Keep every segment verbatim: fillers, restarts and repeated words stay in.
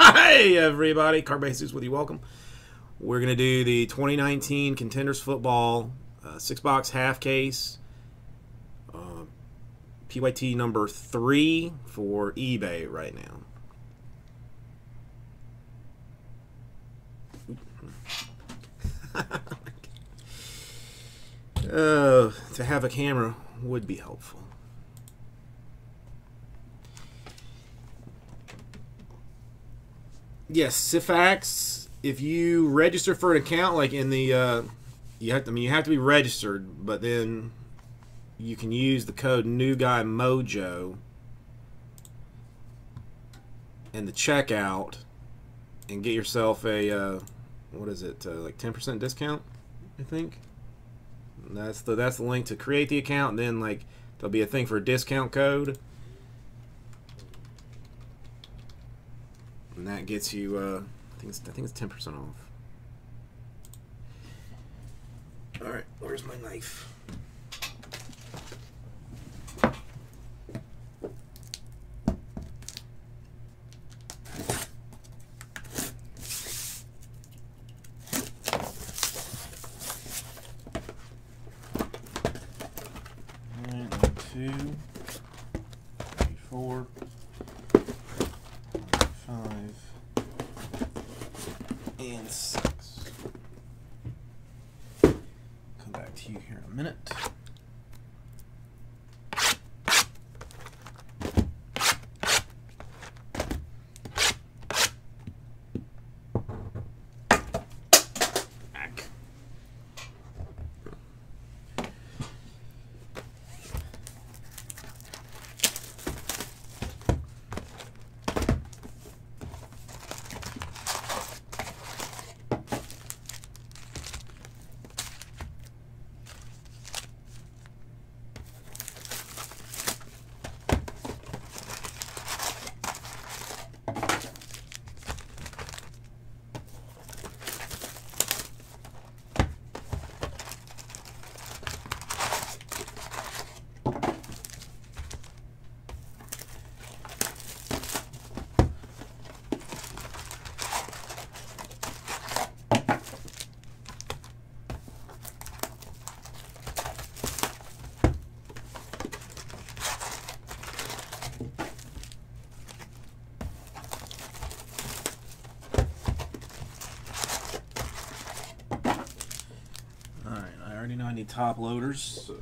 Hi everybody, Carbasus with you, welcome. We're going to do the twenty nineteen Contenders Football uh, six box half case uh, P Y T number three for eBay right now. uh, to have a camera would be helpful. Yes, Cifax, if you register for an account, like in the, uh, you have to, I mean, you have to be registered, but then you can use the code NewGuyMojo in the checkout and get yourself a, uh, what is it, uh, like ten percent discount, I think? And that's the, that's the link to create the account, and then, like, there'll be a thing for a discount code. And that gets you, uh, I think it's, I think it's ten percent off. All right, where's my knife? All right, one, two, three, four. Six. Come back to you here in a minute. Back. I need top loaders, so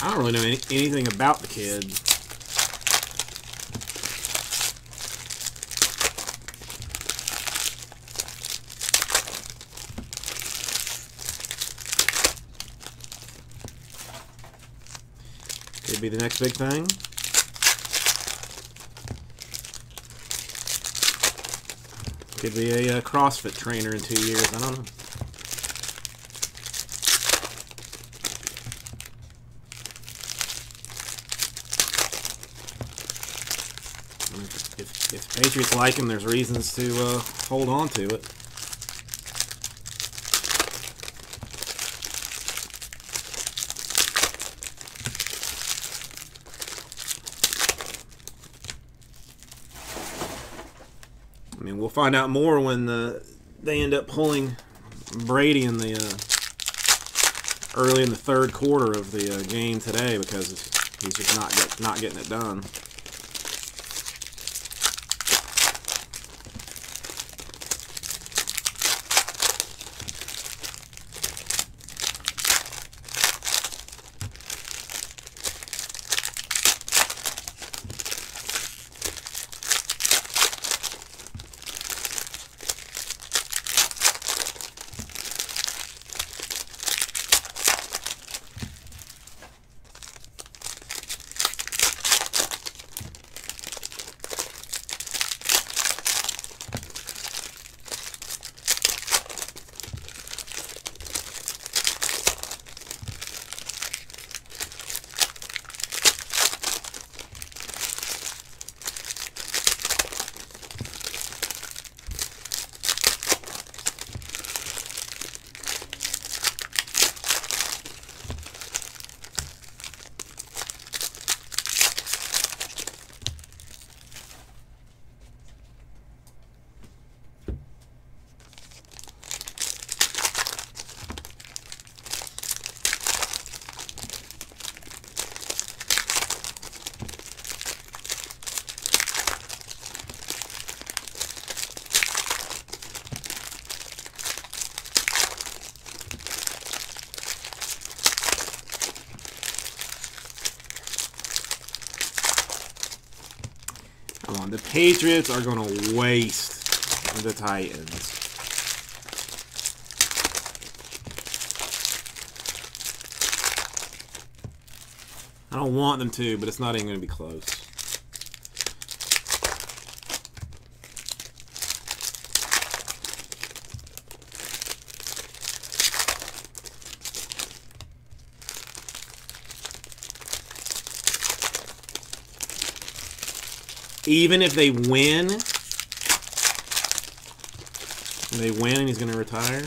I don't really know any, anything about the kid. Could be the next big thing. Could be a uh, CrossFit trainer in two years. I don't know. If, if Patriots like him, there's reasons to uh, hold on to it. I mean, we'll find out more when the, they end up pulling Brady in the uh, early in the third quarter of the uh, game today, because he's just not get, not getting it done. on. The Patriots are going to waste the Titans. I don't want them to, but it's not even going to be close. Even if they win, they win and he's going to retire.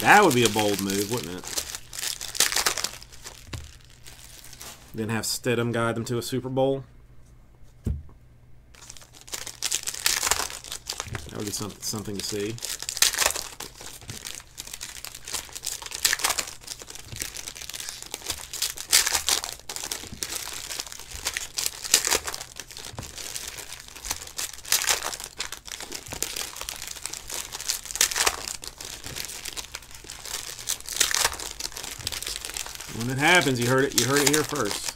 That would be a bold move, wouldn't it? Then have Stidham guide them to a Super Bowl. That would be something, something to see. When it happens, you heard it. You heard it here first.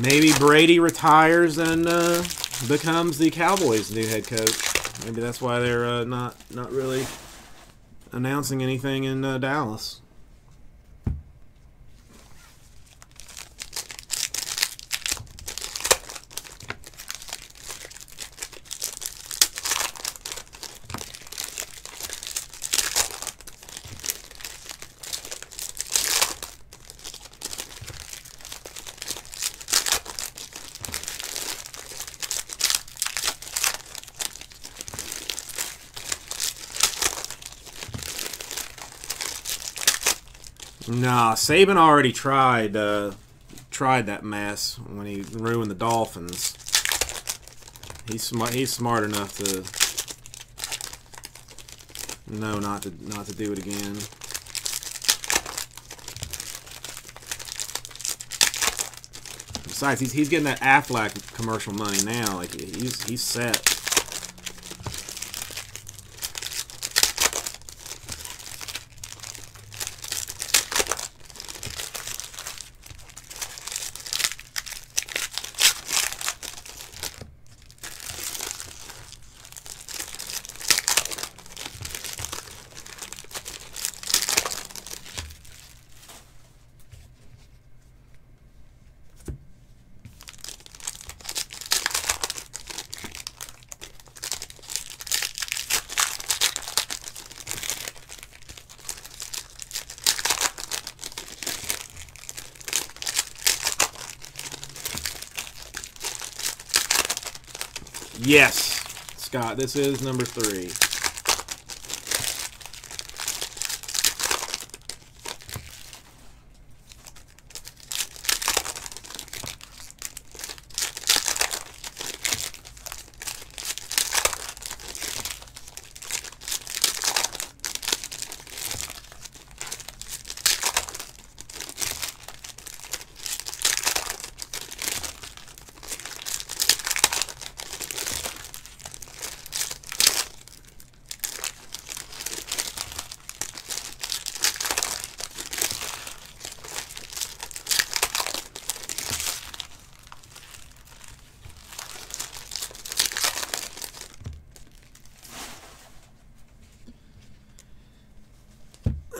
Maybe Brady retires and uh, becomes the Cowboys' new head coach. Maybe that's why they're uh, not not really announcing anything in uh, Dallas. Nah, Saban already tried uh, tried that mess when he ruined the Dolphins. He's smart. He's smart enough to know not to not to do it again. Besides, he's he's getting that Aflac commercial money now. Like he's he's set. Yes, Scott, this is number three.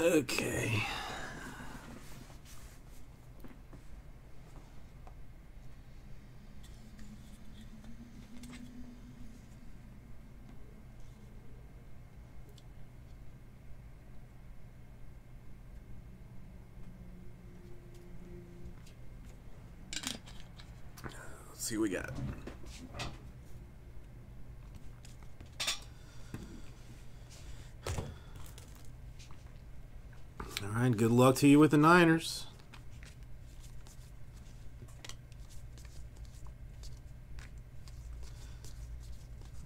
Okay. Let's see what we got. And good luck to you with the Niners.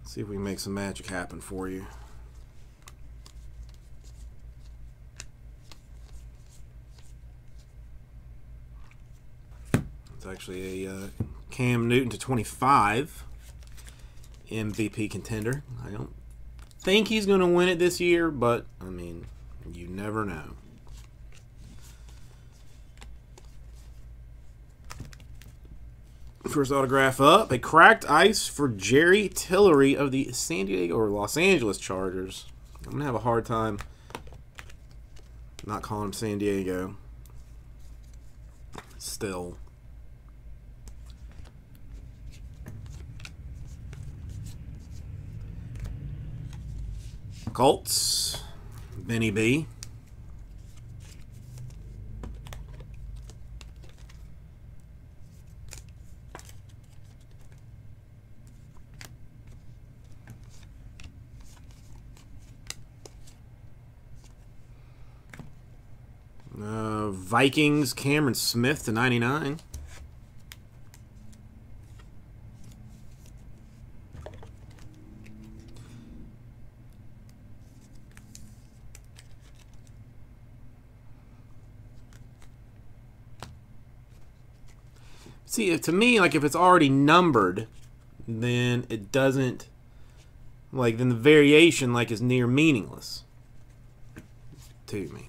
Let's See if we can make some magic happen for you. It's actually a uh, Cam Newton to twenty-five M V P contender. I don't think he's going to win it this year, but, I mean, you never know. First autograph up, a cracked ice for Jerry Tillery of the San Diego or Los Angeles Chargers. I'm going to have a hard time not calling him San Diego. Still. Colts, Benny B. Uh, Vikings, Cameron Smith to ninety-nine. See, if, to me, like, if it's already numbered, then it doesn't, like, then the variation, like, is near meaningless to me.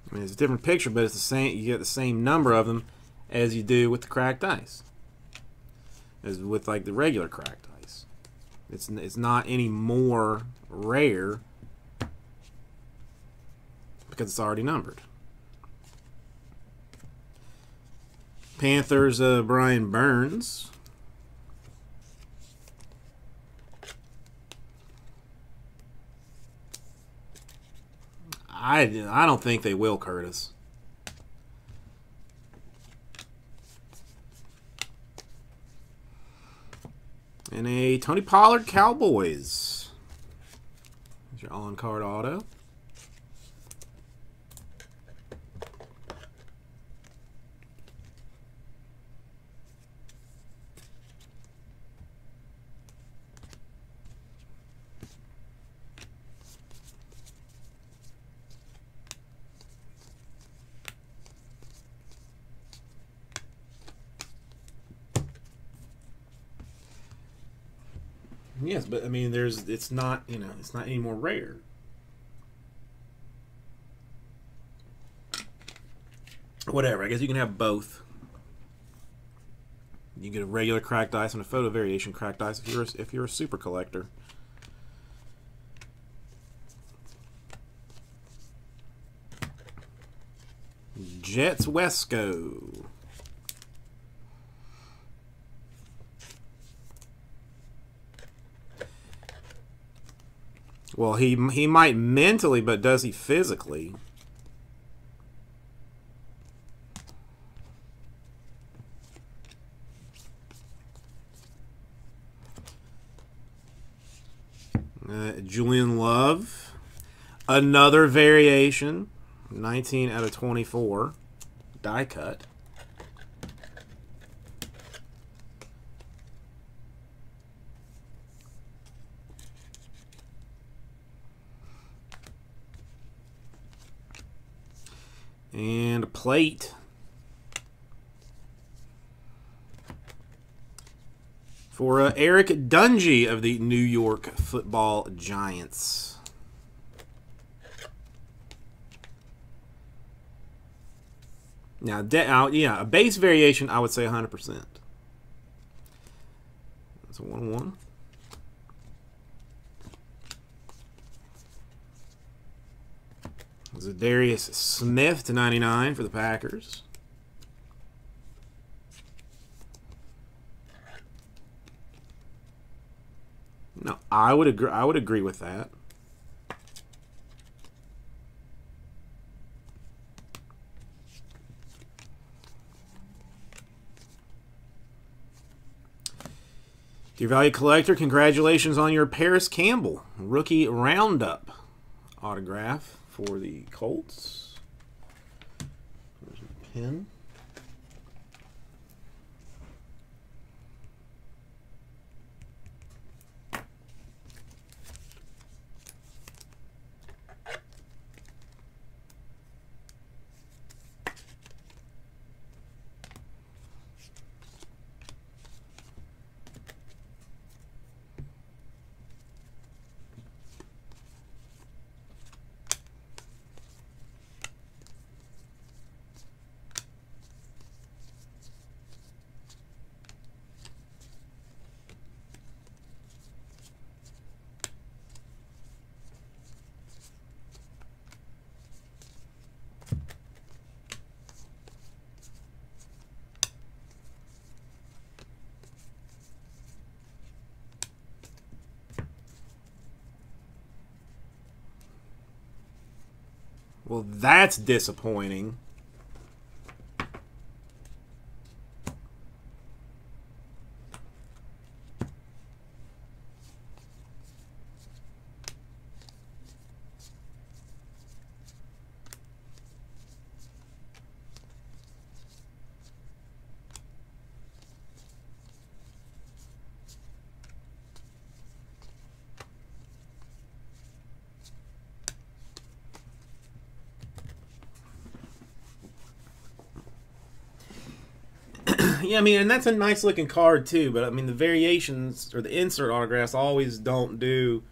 I mean, it's a different picture, but it's the same. You get the same number of them as you do with the cracked ice, as with like the regular cracked ice. It's, it's not any more rare because it's already numbered. Panthers, uh, Brian Burns. I, I don't think they will, Curtis. And a Tony Pollard Cowboys. There's your on-card auto. Yes, but I mean, there's, it's not, you know, it's not any more rare. Whatever, I guess you can have both. You can get a regular cracked ice and a photo variation cracked ice if you're a, if you're a super collector. Jets Wesco. Well, he he might mentally, but does he physically? Uh, Julian Love, another variation, nineteen out of twenty-four, die cut. And a plate for uh, Eric Dungy of the New York Football Giants. Now, de uh, yeah, a base variation, I would say one hundred percent. That's a one one. Za'Darius Smith to ninety-nine for the Packers. No, I would agree. I would agree with that. Dear Value Collector, congratulations on your Paris Campbell Rookie Roundup autograph for the Colts. There's a pin. Well, that's disappointing. Yeah, I mean, and that's a nice looking card too, but I mean, the variations or the insert autographs always don't do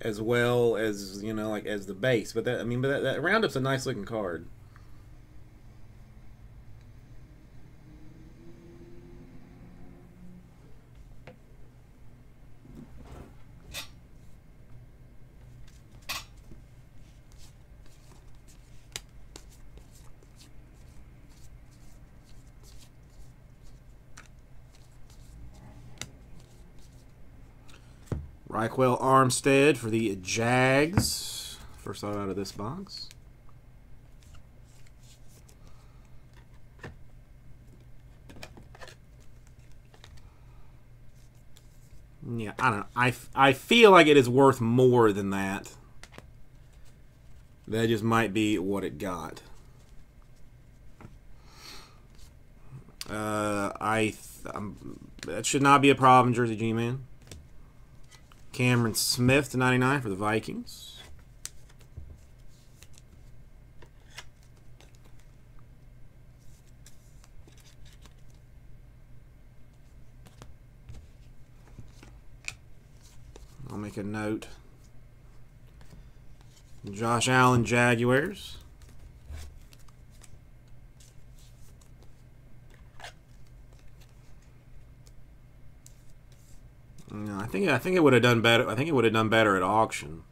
as well as, you know, like as the base. But that, I mean, but that, that Roundup's a nice looking card. Raquel Armstead for the Jags. First auto out of this box. Yeah, I don't know. I, I feel like it is worth more than that. That just might be what it got. Uh, I th I'm, that should not be a problem, Jersey G-Man. Cameron Smith to ninety-nine for the Vikings. I'll make a note. Josh Allen, Jaguars. No, I think I think it would have done better. I think it would have done better at auction.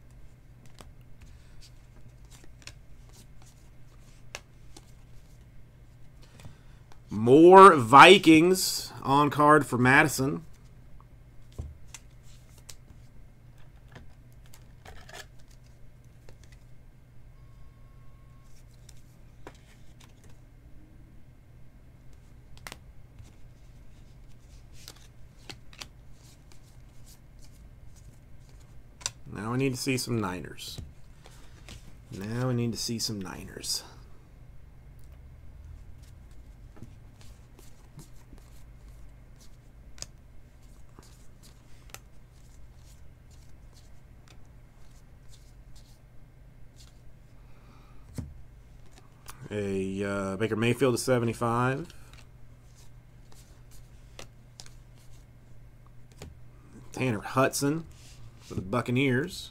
More Vikings on card for Madison. Now we need to see some Niners. Now we need to see some Niners. A uh, Baker Mayfield to seventy-five. Tanner Hudson for the Buccaneers.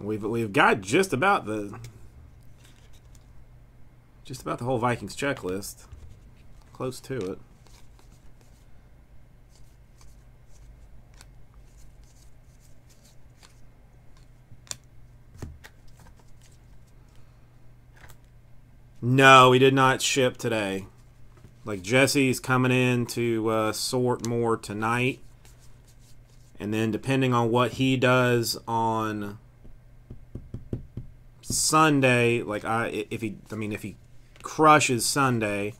We've we've got just about the just about the whole Vikings checklist. Close to it. No, we did not ship today. Like, Jesse's coming in to uh, sort more tonight. And then depending on what he does on Sunday, like, I if he, I mean, if he crushes Sunday,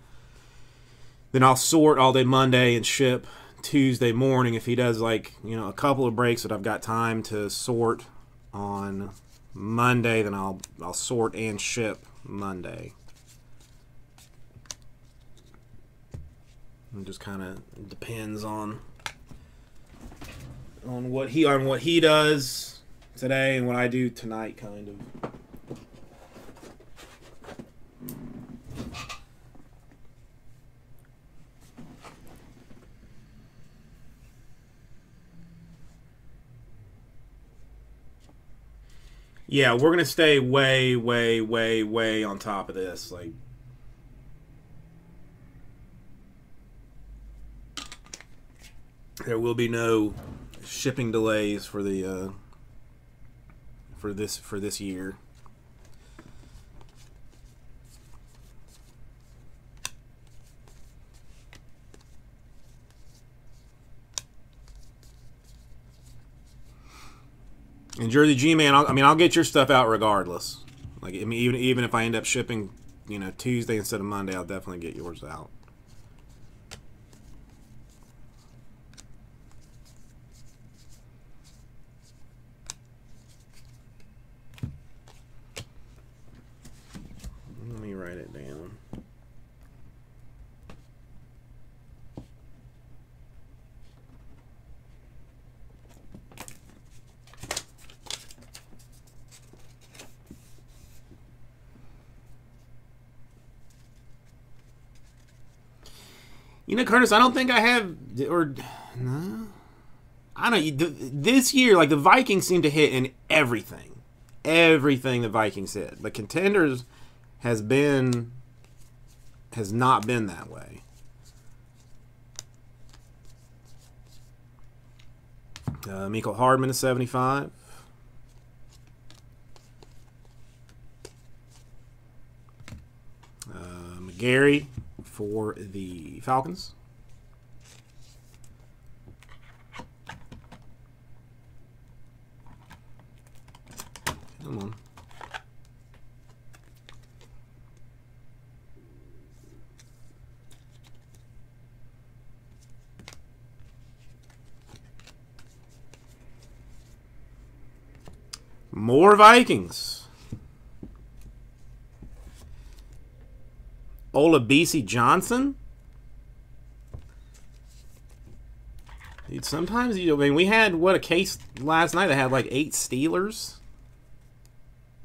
then I'll sort all day Monday and ship Tuesday morning. If he does, like, you know, a couple of breaks that I've got time to sort on Monday, then I'll I'll sort and ship Monday. It just kind of depends on on what he on what he does today and what I do tonight, kind of. Yeah, we're going to stay way, way, way, way on top of this. Like, there will be no shipping delays for the uh, for this for this year. And Jersey G, man, I'll, I mean, I'll get your stuff out regardless. Like, I mean, even even if I end up shipping, you know, Tuesday instead of Monday, I'll definitely get yours out. Let me write it down. You know, Curtis, I don't think I have, or, no, I don't, this year, like, the Vikings seem to hit in everything. Everything the Vikings hit. The Contenders has been, has not been that way. Uh, Michael Hardman is seventy-five. Uh, McGarry for the Falcons. Come on. More Vikings. Olabisi Johnson? Dude, sometimes, you know, I mean, we had, what, a case last night that had like eight Steelers?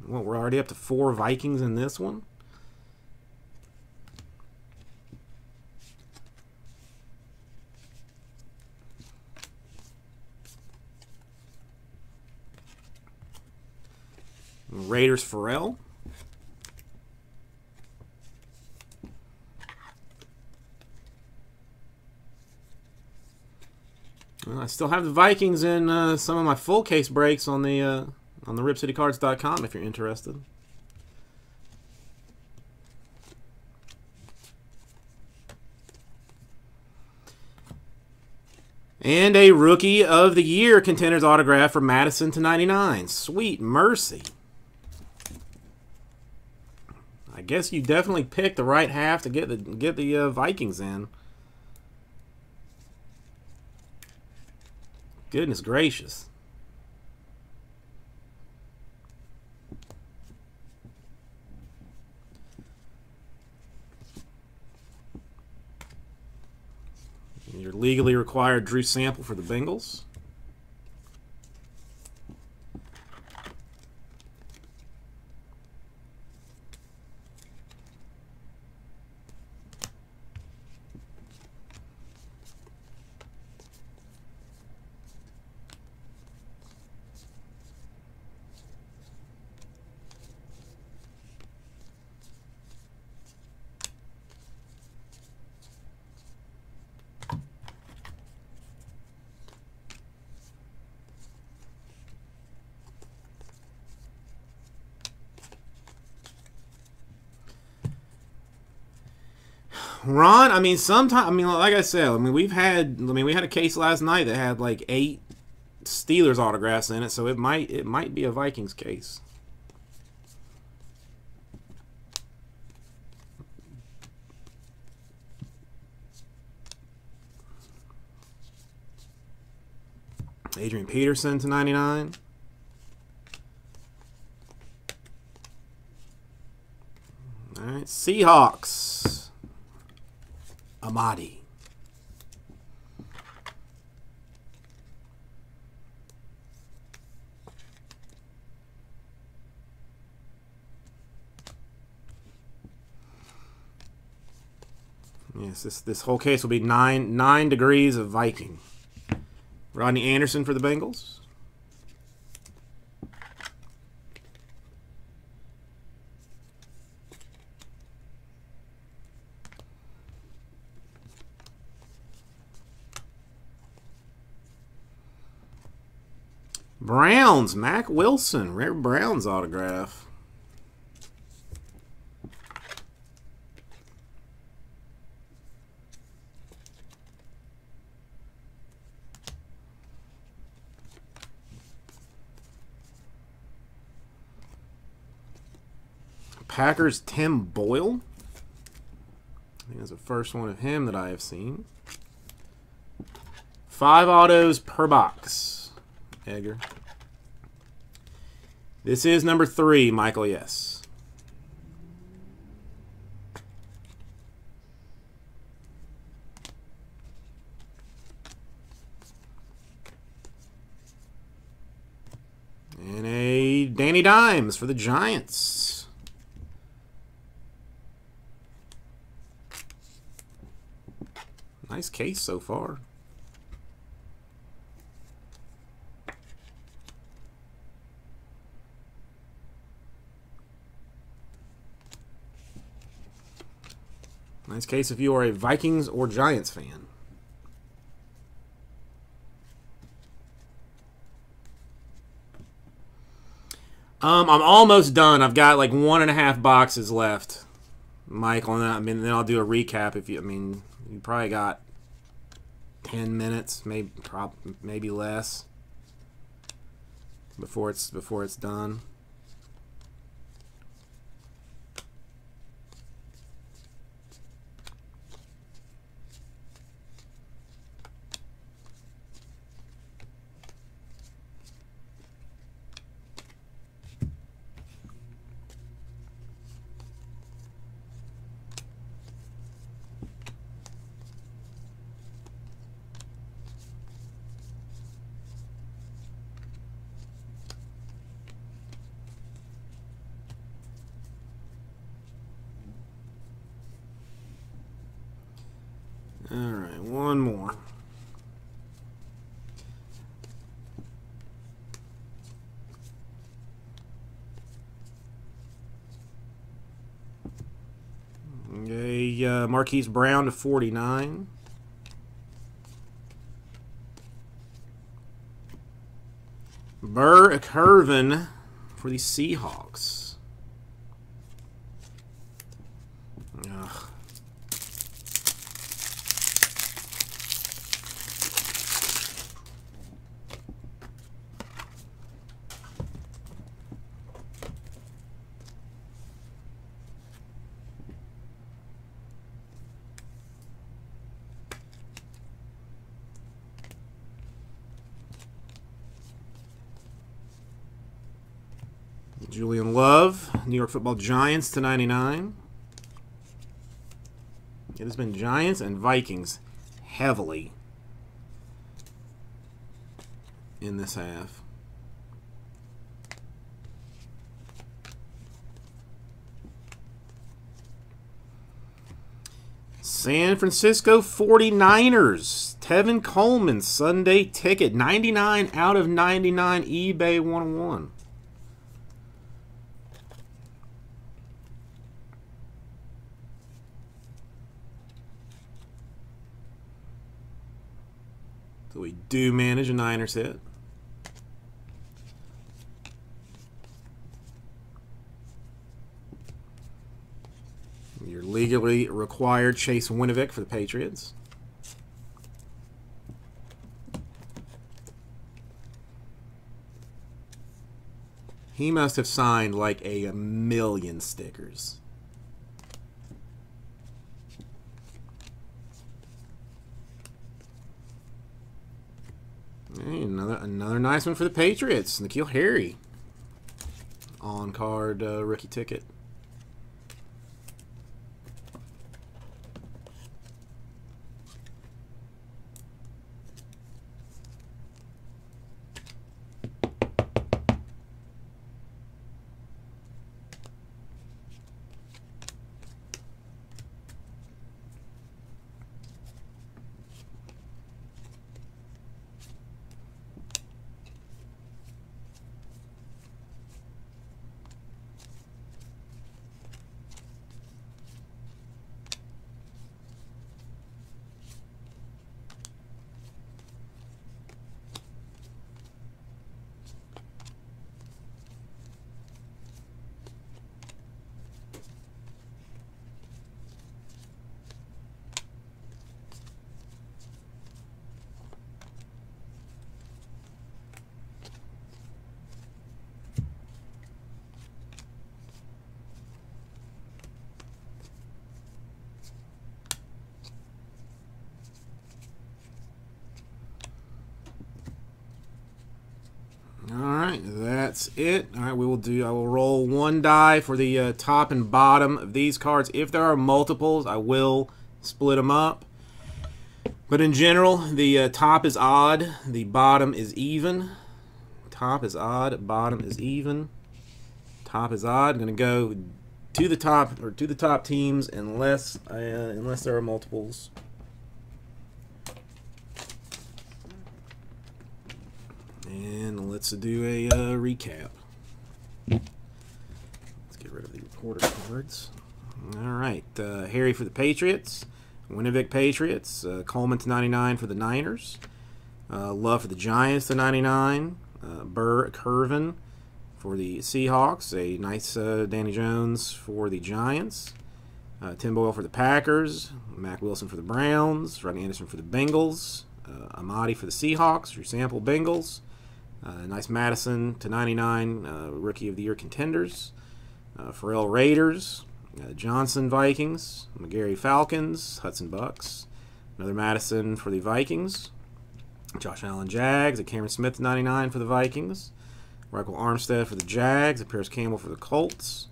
Well, we're already up to four Vikings in this one? Raiders Farrell? Well, I still have the Vikings in uh, some of my full case breaks on the uh, on the Rip City Cards dot com if you're interested. And a Rookie of the Year Contenders autograph for Madison to ninety-nine. Sweet mercy. I guess you definitely picked the right half to get the get the uh, Vikings in. Goodness gracious. Your legally required Drew Sample for the Bengals. Ron, I mean, sometimes, I mean, like I said, I mean, we've had, I mean, we had a case last night that had like eight Steelers autographs in it, so it might, it might be a Vikings case. Adrian Peterson to ninety-nine. All right, Seahawks. Amadi. Yes, this this whole case will be nine nine degrees of Viking. Rodney Anderson for the Bengals. Browns, Mac Wilson, rare Browns autograph. Packers, Tim Boyle. I think that's the first one of him that I have seen. Five autos per box. Edgar. This is number three, Michael, yes. And a Danny Dimes for the Giants. Nice case so far. Nice case if you are a Vikings or Giants fan. Um, I'm almost done. I've got like one and a half boxes left, Michael, and I, I mean, then I'll do a recap if you. I mean, you probably got ten minutes, maybe, prob maybe less, before it's before it's done. Alright, one more. Okay, uh, Marquise Brown to forty-nine. Burr Kervin for the Seahawks. Julian Love, New York Football Giants to ninety-nine. It has been Giants and Vikings heavily in this half. San Francisco forty-niners, Tevin Coleman, Sunday ticket, ninety-nine out of ninety-nine, eBay one oh one. So we do manage a Niners hit. Your legally required Chase Winovich for the Patriots. He must have signed like a million stickers. Hey, another another nice one for the Patriots. N'Keal Harry. On-card uh, rookie ticket. That's it. All right, we will do. I will roll one die for the uh, top and bottom of these cards. If there are multiples, I will split them up. But in general, the uh, top is odd, the bottom is even. Top is odd, bottom is even. Top is odd. I'm gonna go to the top or to the top teams unless I, uh, unless there are multiples. And let's do a uh, recap. Let's get rid of the reporter cards. All right, uh, Harry for the Patriots, Winnipeg Patriots, uh, Coleman to ninety-nine for the Niners, uh, Love for the Giants to ninety-nine, uh, Burr Kervin for the Seahawks, a nice uh, Danny Jones for the Giants, uh, Tim Boyle for the Packers, Mac Wilson for the Browns, Rodney Anderson for the Bengals, uh, Amadi for the Seahawks, your sample Bengals. Uh, nice Madison to ninety-nine, uh, Rookie of the Year Contenders. Uh, Farrell Raiders, uh, Johnson Vikings, McGarry Falcons, Hudson Bucks. Another Madison for the Vikings. Josh Allen Jags, a Cameron Smith to ninety-nine for the Vikings. Reichel Armstead for the Jags, a Paris Campbell for the Colts.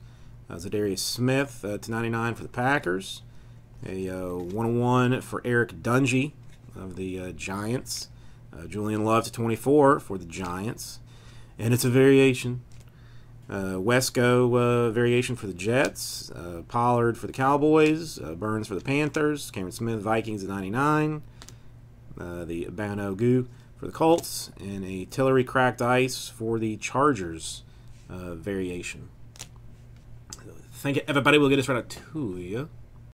Uh, Za'Darius Smith uh, to ninety-nine for the Packers. A uh, one oh one for Eric Dungy of the uh, Giants. Uh, Julian Love to twenty-four for the Giants, and it's a variation. Uh, Wesco uh, variation for the Jets, uh, Pollard for the Cowboys, uh, Burns for the Panthers, Cameron Smith Vikings at ninety-nine, uh, the Bano Goo for the Colts, and a Tillery Cracked Ice for the Chargers uh, variation. I think everybody will get this right up to you.